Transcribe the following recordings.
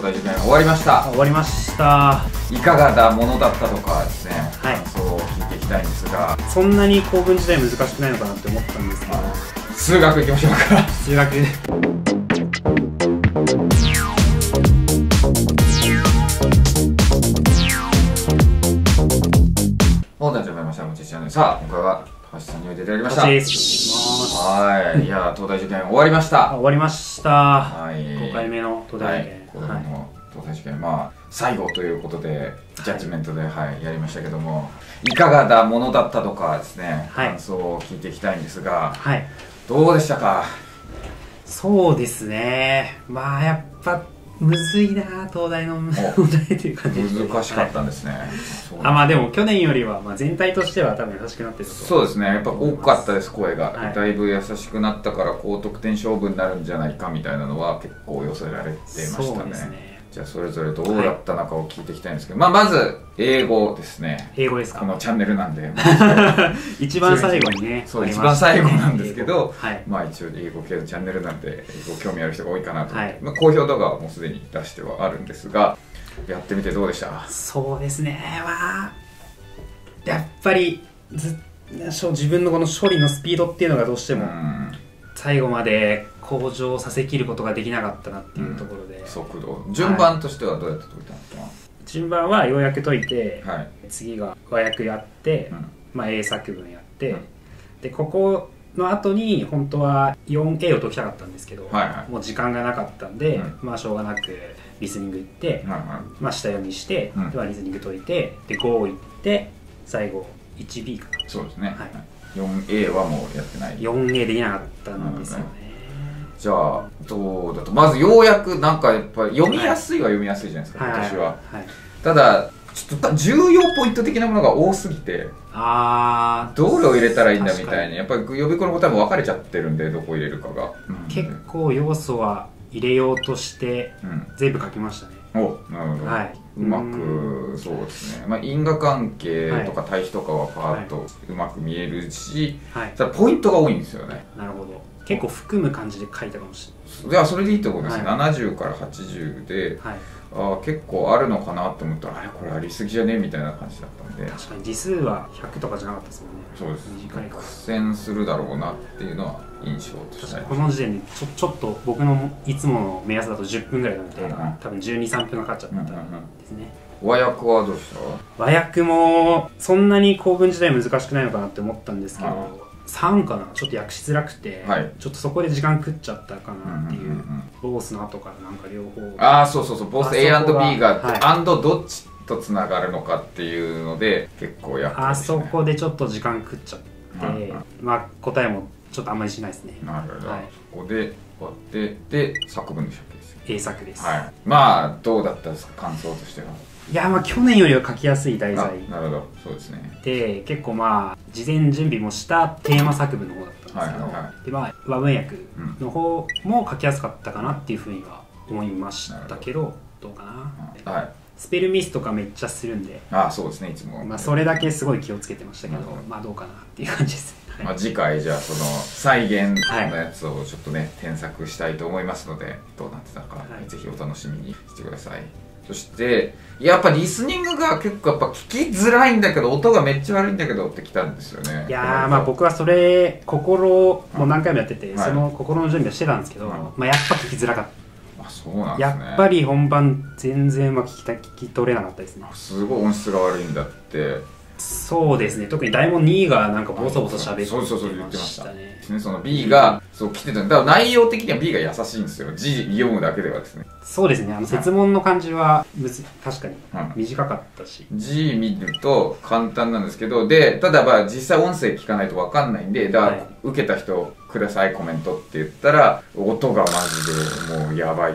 兄弟塾終わりました。終わりました。いかがなものだったとかですね、はい、感想を聞いていきたいんですが、そんなに高分時代難しくないのかなって思ったんですけど、数学いきましょうか。数学本題始まりました。もりてつチャンネル。さあ今回は高橋さんにおいでいただきました。はい、いや東大受験終わりました。終わりました。はい、5回目の東大受験。5回目の東大受験、まあ最後ということでジャッジメントではいやりましたけども、いかがなものだったとかですね、感想を聞いていきたいんですが、はい、どうでしたか。そうですね。まあやっぱむずいな東大の問題という感じで難しかったんですね。あ、まあでも去年よりは全体としては多分優しくなってると。そうですね、やっぱ多かったです、声が。だいぶ優しくなったから高得点勝負になるんじゃないかみたいなのは結構寄せられてましたね。じゃあそれぞれどうだったのかを聞いていきたいんですけど、まあまず英語ですね。英語ですか。このチャンネルなんで一番最後にね。そう、一番最後なんですけど、まあ一応英語系のチャンネルなんで英語興味ある人が多いかなと思って、好評動画はもうすでに出してはあるんですが、やってみてどうでした。そうですね、まあやっぱり自分のこの処理のスピードっていうのがどうしても最後まで向上させきることができなかったなっていうところで、速度順番としてはどうやって解いたんですか。順番は要約解いて、はい、次が和訳やって、まあ、英作文やって、でここの後に本当は 4A を解きたかったんですけど、はい、はい、もう時間がなかったんで、まあしょうがなくリスニング行って、まあ下読みして、ではリスニング解いて、で5行って最後 1B かな。そうですね、はい、4A はもうやってない。 4A できなかったんですよね。じゃあどうだと、まずようやくなんかやっぱり読みやすいは読みやすいじゃないですか、私は。ただちょっと重要ポイント的なものが多すぎて、どれを入れたらいいんだみたいに、やっぱり予備校の答えも分かれちゃってるんで、どこ入れるかが結構要素は入れようとして全部書きましたね。お、なるほど、うまく。そうですね、まあ因果関係とか対比とかはパーッとうまく見えるし、ただポイントが多いんですよね。なるほど、結構含む感じで書いたかもしれない。いや、それでいいと思います。70から80で、あ、結構あるのかなと思ったら、あれこれありすぎじゃねみたいな感じだったんで。確かに字数は100とかじゃなかったですもんね。そうです。短いから苦戦するだろうなっていうのは印象として。この時点でちょっと僕のいつもの目安だと10分ぐらいなので、多分12、13分がかかっちゃったんですね。和訳はどうした？和訳もそんなに構文自体難しくないのかなって思ったんですけど。3かな、ちょっと訳しづらくて、ちょっとそこで時間食っちゃったかなっていう。ボースの後からなんか両方、ああそうそうそう、ボース A&B が&どっちとつながるのかっていうので結構やっぱあそこでちょっと時間食っちゃって、まあ答えもちょっとあんまりしないですね。なるほど、そこでこうやってで作文でしたっけ。英作です。まあどうだったですか、感想としては。いや、まあ去年よりは書きやすい題材。なるほど、そうですね。で結構まあ事前準備もしたテーマ作文の方だったんですけど、でまあ和文訳の方も書きやすかったかなっていうふうには思いましたけど、どうかな。はい、スペルミスとかめっちゃするんで、ああそうですね、いつも。まあそれだけすごい気をつけてましたけど、まあどうかなっていう感じですね。まあ次回じゃあその再現のやつをちょっとね添削したいと思いますので、どうなってたかぜひお楽しみにしてください。そしてやっぱリスニングが結構やっぱ聞きづらいんだけど、音がめっちゃ悪いんだけどってきたんですよね。いやー、まあ僕はそれ心もう何回もやってて、その心の準備をしてたんですけど、まあやっぱ聞きづらかった。あ、そうなんですね。やっぱり本番全然聞き取れなかったですね。すごい音質が悪いんだって。そうですね、特に大問2がなんかボソボソ喋ってましたね。そうそうそう、言ってましたね。その B がそう来てたんで、だから内容的には B が優しいんですよ、字読むだけではですね。そうですね、あの設問の感じは確かに短かったし、字見ると簡単なんですけど、でただまあ実際音声聞かないと分かんないんで、だから受けた人くださいコメントって言ったら、音がマジでもうやばい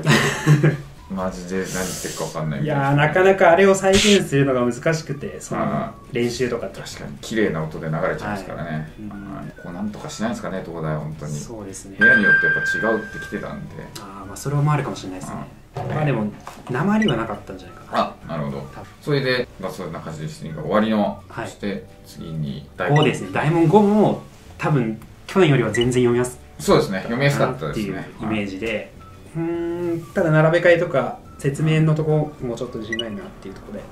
マジで何言ってるか分かんないみたいな。いやー、なかなかあれを再現するのが難しくて、その練習とかって確かに綺麗な音で流れちゃいますからね。こうなんとかしないですかね、東大本当に。そうですね、部屋によってやっぱ違うってきてたんで、ああそれもあるかもしれないですね。まあでも鉛はなかったんじゃないかな。あ、なるほど。それでまあそんな感じで終わりの、そして次に大問5ですね。大問5も多分去年よりは全然読みやすかったっていうイメージで、ただ並べ替えとか説明のとこもちょっと自信ないなっていうところで、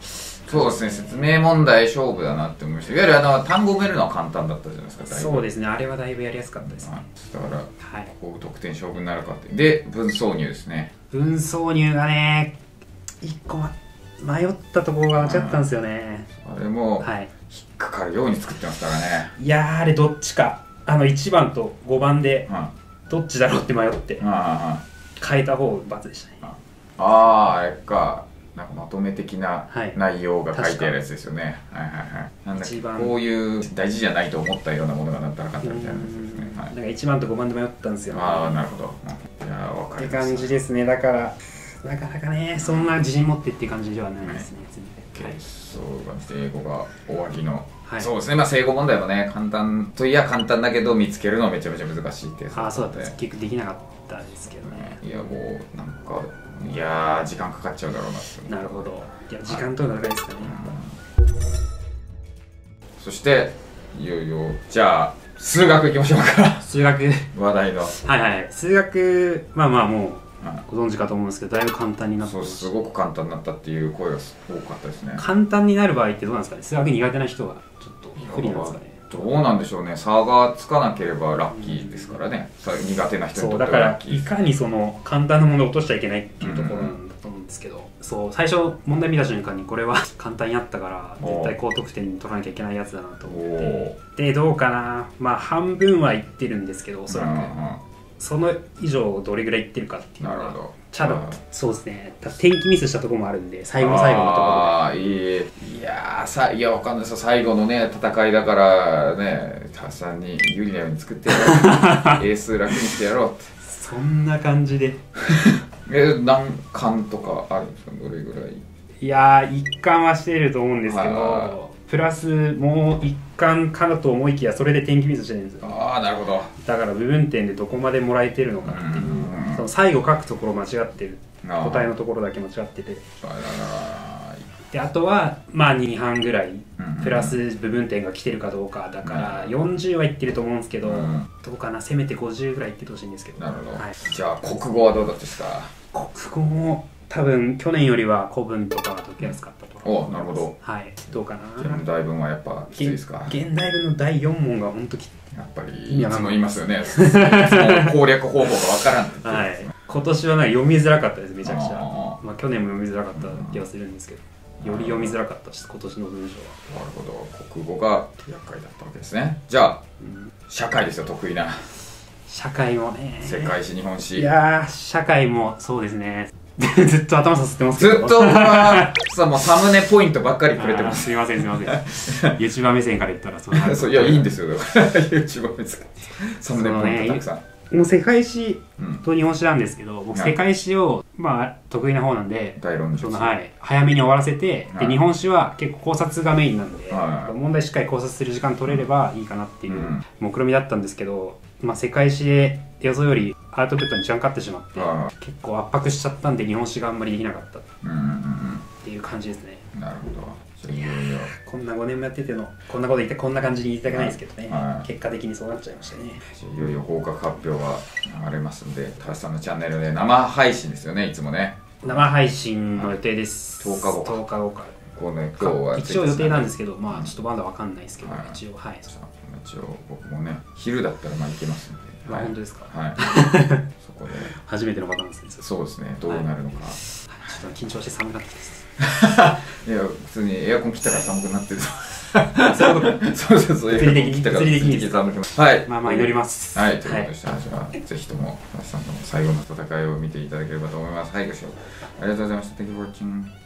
そうですね、説明問題勝負だなって思いました。いわゆる単語を埋めるのは簡単だったじゃないですか。そうですね、あれはだいぶやりやすかったですね。だから、はい、ここ得点勝負になるかって。で、文挿入ですね。文挿入がね、一個迷ったところが間違ったんですよね。あれも、はい、引っかかるように作ってますからね。いやー、あれどっちか、1番と5番で、どっちだろうって迷って、変えた方が×でしたね。あれか。なんかまとめ的な内容が書いてあるやつですよね。なんだっけ、こういう大事じゃないと思ったようなものがなったらかったみたいなやつですね。なんか1番と5番で迷ったんですよ。ああ、なるほど。いや、分かります。って感じですね。だからなかなかね、そんな自信持ってっていう感じではないですね。そうか、正語がおわきの、そうですね。まあ正語問題もね、簡単といや簡単だけど見つけるのはめちゃめちゃ難しいって。ああ、そうだった。結局できなかったですけどね。いや、もうなんか。いやー、時間かかっちゃうだろうなって。なるほど。いや、時間と長いですかね。そしていよいよ、じゃあ数学いきましょうか。数学話題の、はいはい、数学、まあもうご存知かと思うんですけど、だいぶ簡単になった。そう、すごく簡単になったっていう声が多かったですね。簡単になる場合ってどうなんですかね。数学苦手な人がちょっと不利なんですかね。どうなんでしょうね。差がつかなければラッキーですからね。苦手な人にとってはラッキー。そう、だからいかにその簡単なものを落としちゃいけないっていうところなんだと思うんですけど、そう、最初問題見た瞬間にこれは簡単にあったから絶対高得点に取らなきゃいけないやつだなと思ってて、で、どうかな、まあ半分はいってるんですけど、おそらく、その以上どれぐらいいってるかっていうのがちゃんと、そうですね、天気ミスしたところもあるんで、最後の最後のところで、ああ、いやわかんないですよ。最後のね、戦いだからね、タさんに有利なように作ってやろうエース楽にしてやろうって、そんな感じで何巻とかあるんですか、どれぐらい。いやー、1巻はしてると思うんですけど、プラスもう1巻かなと思いきや、それで天気ミスしてるんですよ。ああ、なるほど。だから部分点でどこまでもらえてるのかなっていう、その最後書くところ間違ってる、答えのところだけ間違ってて、で、あとはまあ2半ぐらいプラス部分点が来てるかどうかだから、40はいってると思うんですけど、どうかな、せめて50ぐらいいってほしいんですけど。なるほど、はい、じゃあ国語はどうだったですか。国語も多分去年よりは古文とかが解きやすかったと思います。お、なるほど。はい、どうかな。現代文はやっぱきついですか。現代文の第4問が本当きつい。やっぱりいつも言いますよね。その攻略方法がわからんって言ってますね。はい。今年はなんか読みづらかったです、めちゃくちゃ。まあ去年も読みづらかった気がするんですけど、より読みづらかったし、今年の文章は。なるほど。国語が厄介だったわけですね。じゃあ、社会ですよ、得意な。社会もね。世界史、日本史。いやー、社会もそうですね。ずっと頭さすってますけど、ずっと僕はさ、もうサムネポイントばっかりくれてます。すいません、すいません。 YouTuber 目線から言ったらそうなる。いや、いいんですよ。 YouTuber 目線、サムネポイントたくさん。もう世界史と日本史なんですけど、僕世界史をまあ得意な方なんで、早めに終わらせて、で日本史は結構考察がメインなんで、問題しっかり考察する時間取れればいいかなっていう目論見だったんですけど、まあ世界史で予想よりアウトプットに時間かかってしまって、結構圧迫しちゃったんで、日本史があんまりできなかったっていう感じですね。なるほど。いや、こんな5年もやってての、こんなこと言ってこんな感じに言いたくないですけどね、結果的にそうなっちゃいましたね。いよいよ合格発表が流れますんで、たかしさんのチャンネルで生配信ですよね、いつもね。生配信の予定です。10日後から。この今日は一応予定なんですけど、まあちょっとまだわかんないですけど、一応、はい。一応僕もね、昼だったらまあ行けますんで。本当ですか。はい。そこで初めてのパターンですね。そうですね。どうなるのか。ちょっと緊張して寒くなってきます。いや、普通にエアコン切ったから寒くなってる。そうそうそう。物理的に切ったから寒くなって。はい。まあまあ祈ります。はい。ということでした。じゃあぜひともたかしさんの最後の戦いを見ていただければと思います。はい、ご視聴ありがとうございました。Thank you for watching.